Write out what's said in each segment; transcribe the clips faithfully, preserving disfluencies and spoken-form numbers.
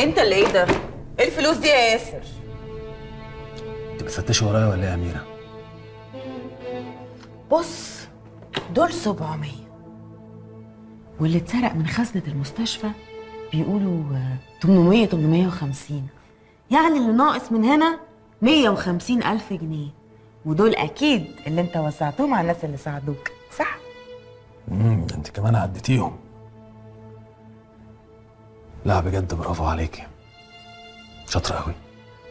انت اللي ايه ده؟ ايه الفلوس دي يا ياسر؟ انت بتفتشي ورايا ولا ايه يا اميره؟ بص دول سبعمية واللي اتسرق من خزنه المستشفى بيقولوا تمنمية تمنمية وخمسين، يعني اللي ناقص من هنا مية وخمسين ألف جنيه، ودول اكيد اللي انت وزعتهم على الناس اللي ساعدوك، صح؟ امم انت كمان عديتيهم. لا بجد برافو عليكي، شاطره قوي.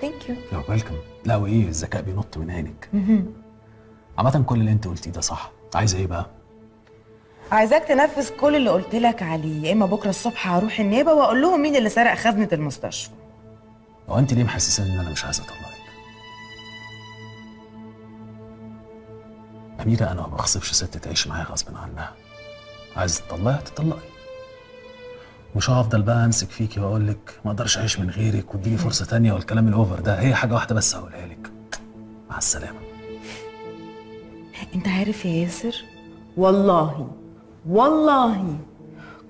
ثانك يو. يو ويلكم. لا وايه الذكاء بينط من عينك. عامه كل اللي انت قلتيه ده صح. عايزه ايه بقى؟ عايزاك تنفذ كل اللي قلت لك عليه، يا اما بكره الصبح هروح النيابه واقول لهم مين اللي سرق خزنه المستشفى. هو انت ليه محسساني ان انا مش عايزه اطلعك؟ اميره انا ما بغصبش ست تعيش معايا غصب عنها. عايزه تطلعي تطلعي. مش هفضل بقى امسك فيكي واقول لك ما اقدرش اعيش من غيرك واديني فرصه ثانيه والكلام الاوفر ده. هي حاجه واحده بس هقولها لك، مع السلامه. انت عارف يا ياسر، والله والله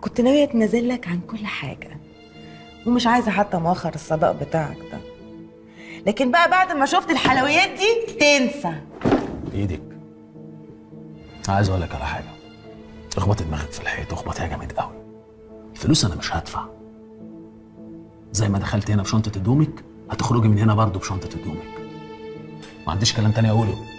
كنت ناويه اتنازلك عن كل حاجه ومش عايزه حتى مؤخر الصداق بتاعك ده، لكن بقى بعد ما شفت الحلويات دي تنسى. بايدك. عايز اقول لك على حاجه، اخبطي دماغك في الحيط واخبطيها جامد قوي. الفلوس انا مش هدفع. زي ما دخلت هنا بشنطه هدومك هتخرجي من هنا برضه بشنطه هدومك. ما عنديش كلام تاني اقوله.